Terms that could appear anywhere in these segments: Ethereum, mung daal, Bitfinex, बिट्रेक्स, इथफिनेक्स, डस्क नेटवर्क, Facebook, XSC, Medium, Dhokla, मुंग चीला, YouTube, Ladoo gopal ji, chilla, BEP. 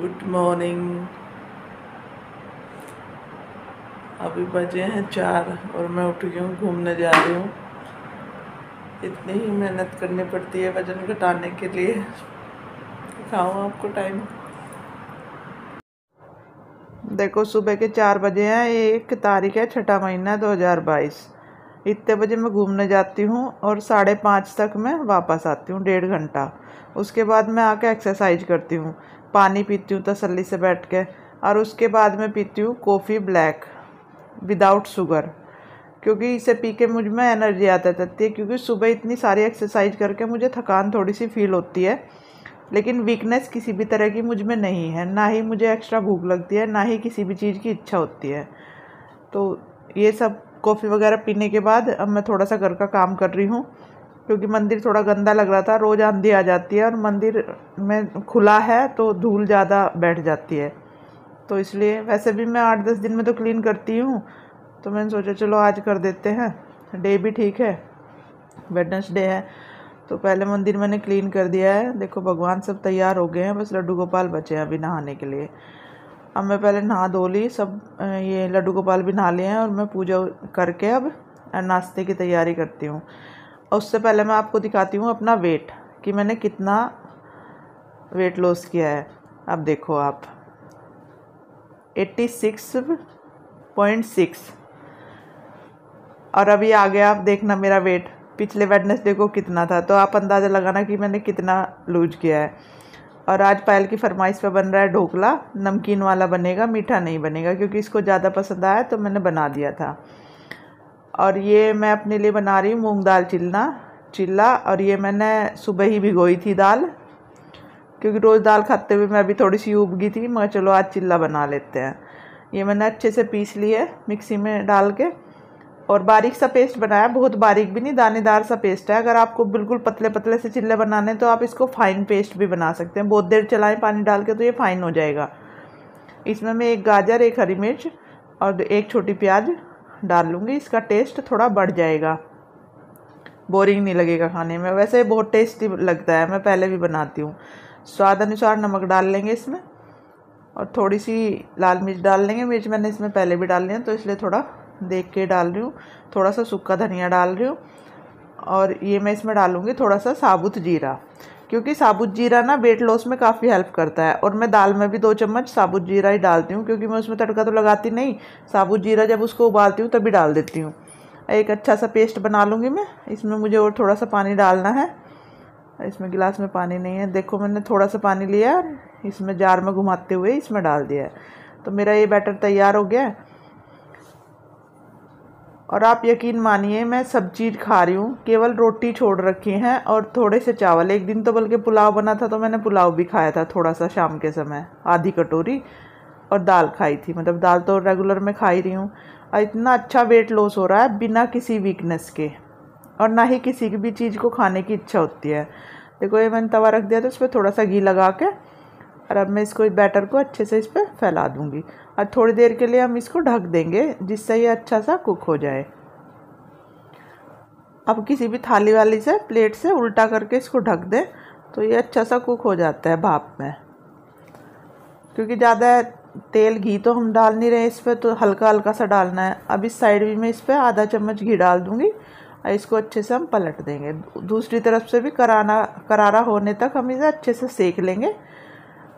Good morning. अभी बजे हैं 4 और मैं उठ गई हूँ, घूमने जा रही हूँ। इतनी ही मेहनत करनी पड़ती है वज़न घटाने के लिए। दिखाऊँ आपको टाइम, देखो सुबह के 4 बजे हैं। 1 तारीख है, 6 महीना 2022। इतने बजे मैं घूमने जाती हूँ और 5:30 तक मैं वापस आती हूँ, 1.5 घंटा। उसके बाद मैं आके एक्सरसाइज करती हूँ, पानी पीती हूँ तसल्ली से बैठ के, और उसके बाद मैं पीती हूँ कॉफ़ी ब्लैक विदाउट शुगर, क्योंकि इसे पी के मुझ में एनर्जी आती रहती है। क्योंकि सुबह इतनी सारी एक्सरसाइज करके मुझे थकान थोड़ी सी फील होती है, लेकिन वीकनेस किसी भी तरह की मुझ में नहीं है, ना ही मुझे एक्स्ट्रा भूख लगती है, ना ही किसी भी चीज़ की इच्छा होती है। तो ये सब कॉफ़ी वगैरह पीने के बाद अब मैं थोड़ा सा घर का काम कर रही हूँ, क्योंकि मंदिर थोड़ा गंदा लग रहा था। रोज़ आंधी आ जाती है और मंदिर में खुला है तो धूल ज़्यादा बैठ जाती है, तो इसलिए वैसे भी मैं 8-10 दिन में तो क्लीन करती हूँ, तो मैंने सोचा चलो आज कर देते हैं। डे भी ठीक है, वेडनेसडे है, तो पहले मंदिर मैंने क्लीन कर दिया है। देखो भगवान सब तैयार हो गए हैं, बस लड्डू गोपाल बचे हैं अभी नहाने के लिए। अब मैं पहले नहा धो ली, सब ये लड्डू गोपाल भी नहा लिए हैं, और मैं पूजा करके अब नाश्ते की तैयारी करती हूँ। उससे पहले मैं आपको दिखाती हूँ अपना वेट, कि मैंने कितना वेट लॉस किया है। अब देखो आप 86.6, और अभी आ गया आप देखना मेरा वेट पिछले वेडनेसडे को कितना था, तो आप अंदाज़ा लगाना कि मैंने कितना लूज किया है। और आज पायल की फरमाइश पर बन रहा है ढोकला, नमकीन वाला बनेगा, मीठा नहीं बनेगा, क्योंकि इसको ज़्यादा पसंद आया तो मैंने बना दिया था। और ये मैं अपने लिए बना रही हूँ मूंग दाल चीला, और ये मैंने सुबह ही भिगोई थी दाल, क्योंकि रोज़ दाल खाते हुए मैं अभी थोड़ी सी उब गई थी, मगर चलो आज चिल्ला बना लेते हैं। ये मैंने अच्छे से पीस ली है मिक्सी में डाल के, और बारीक सा पेस्ट बनाया, बहुत बारीक भी नहीं, दानेदार सा पेस्ट है। अगर आपको बिल्कुल पतले पतले से चिल्ले बनाने तो आप इसको फाइन पेस्ट भी बना सकते हैं, बहुत देर चलाएं पानी डाल के तो ये फाइन हो जाएगा। इसमें मैं 1 गाजर, 1 हरी मिर्च और 1 छोटी प्याज डाल लूँगी, इसका टेस्ट थोड़ा बढ़ जाएगा, बोरिंग नहीं लगेगा खाने में। वैसे बहुत टेस्टी लगता है, मैं पहले भी बनाती हूँ। स्वाद अनुसार नमक डाल लेंगे इसमें, और थोड़ी सी लाल मिर्च डाल लेंगे। मिर्च मैंने इसमें पहले भी डाल ली है, तो इसलिए थोड़ा देख के डाल रही हूँ। थोड़ा सा सूखा धनिया डाल रही हूँ, और ये मैं इसमें डालूँगी थोड़ा सा साबुत जीरा, क्योंकि साबुत जीरा ना वेट लॉस में काफ़ी हेल्प करता है। और मैं दाल में भी 2 चम्मच साबुत जीरा ही डालती हूँ, क्योंकि मैं उसमें तड़का तो लगाती नहीं, साबुत जीरा जब उसको उबालती हूँ तभी डाल देती हूँ। एक अच्छा सा पेस्ट बना लूँगी मैं इसमें। मुझे और थोड़ा सा पानी डालना है, इसमें गिलास में पानी नहीं है। देखो मैंने थोड़ा सा पानी लिया और इसमें जार में घुमाते हुए इसमें डाल दिया है, तो मेरा ये बैटर तैयार हो गया है। और आप यकीन मानिए मैं सब चीज़ खा रही हूँ, केवल रोटी छोड़ रखी हैं और थोड़े से चावल। एक दिन तो बल्कि पुलाव बना था, तो मैंने पुलाव भी खाया था थोड़ा सा शाम के समय, आधी कटोरी, और दाल खाई थी। मतलब दाल तो रेगुलर में खा ही रही हूँ। और इतना अच्छा वेट लॉस हो रहा है बिना किसी वीकनेस के, और ना ही किसी भी चीज़ को खाने की इच्छा होती है। देखो ये मैंने तवा रख दिया था, उस पर थोड़ा सा घी लगा के, और अब मैं इसको, इस बैटर को अच्छे से इस पर फैला दूंगी, और थोड़ी देर के लिए हम इसको ढक देंगे, जिससे ये अच्छा सा कुक हो जाए। अब किसी भी थाली वाली से, प्लेट से उल्टा करके इसको ढक दें, तो ये अच्छा सा कुक हो जाता है भाप में। क्योंकि ज़्यादा तेल घी तो हम डाल नहीं रहे इस पर, तो हल्का हल्का सा डालना है। अब इस साइड भी मैं इस पर आधा चम्मच घी डाल दूँगी, और इसको अच्छे से हम पलट देंगे। दूसरी तरफ से भी करारा होने तक हम इसे अच्छे से सेक लेंगे।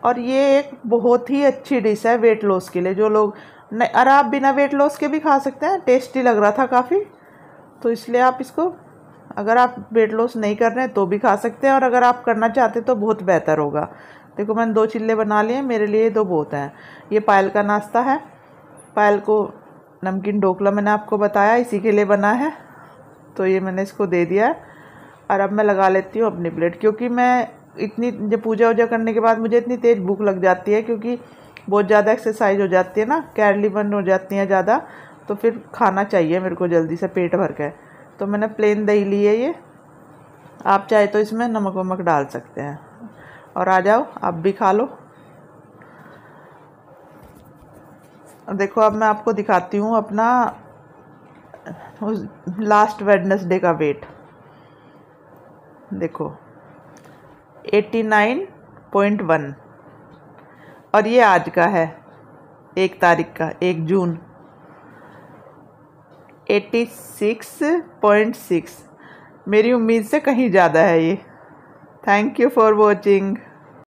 और ये एक बहुत ही अच्छी डिश है वेट लॉस के लिए, जो लोग नहीं, और आप बिना वेट लॉस के भी खा सकते हैं। टेस्टी लग रहा था काफ़ी, तो इसलिए आप इसको, अगर आप वेट लॉस नहीं कर रहे हैं तो भी खा सकते हैं, और अगर आप करना चाहते तो बहुत बेहतर होगा। देखो मैंने 2 चिल्ले बना लिए, मेरे लिए 2 बहुत हैं। ये पायल का नाश्ता है, पायल को नमकीन ढोकला मैंने आपको बताया इसी के लिए बना है, तो ये मैंने इसको दे दिया है। और अब मैं लगा लेती हूँ अपनी प्लेट, क्योंकि मैं इतनी, जब पूजा वूजा करने के बाद मुझे इतनी तेज़ भूख लग जाती है, क्योंकि बहुत ज़्यादा एक्सरसाइज हो जाती है ना, कैलोरी बर्न हो जाती है ज़्यादा, तो फिर खाना चाहिए मेरे को जल्दी से पेट भर के। तो मैंने प्लेन दही ली है, ये आप चाहे तो इसमें नमक वमक डाल सकते हैं। और आ जाओ आप भी खा लो। देखो अब मैं आपको दिखाती हूँ अपना उस लास्ट वेडनेसडे का वेट। देखो 89.1, और ये आज का है 1 तारीख का 1 जून 86.6। मेरी उम्मीद से कहीं ज़्यादा है ये। Thank you for watching.